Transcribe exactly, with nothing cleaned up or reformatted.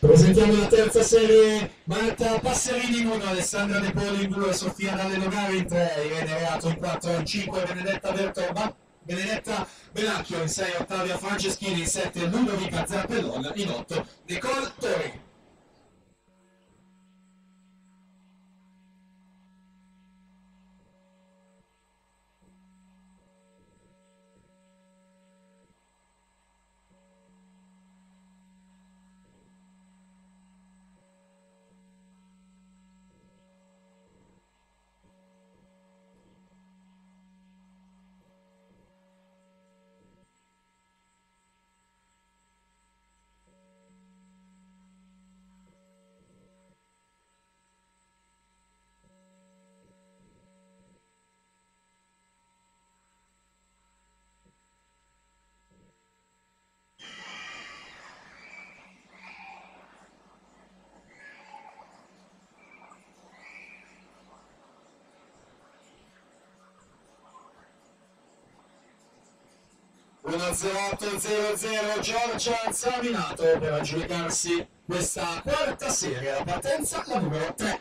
Presentiamo la terza serie, Marta Passerini in uno, Alessandra De Poli in due, Sofia Dalle Nogari in tre, Irene Reato in quattro, in cinque Benedetta Bertoba, Benedetta Velacchio in sei, Ottavia Franceschini in sette, Ludovica Zarpellon in otto, Nicole Tori. uno zero otto zero zero Giorgia Zaminato per aggiudicarsi questa quarta serie, la partenza la numero tre.